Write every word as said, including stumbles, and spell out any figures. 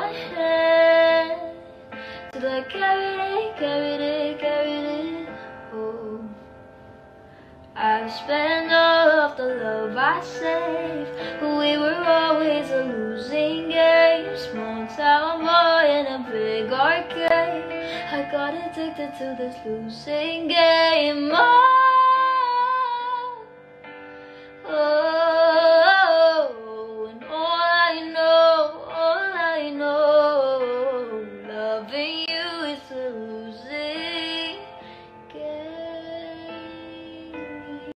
my head till I carried it, carried it, carried it home. I've spent all of the love I saved. We were always a losing game. Small town boy in a big arcade. I got addicted to this losing game. Oh,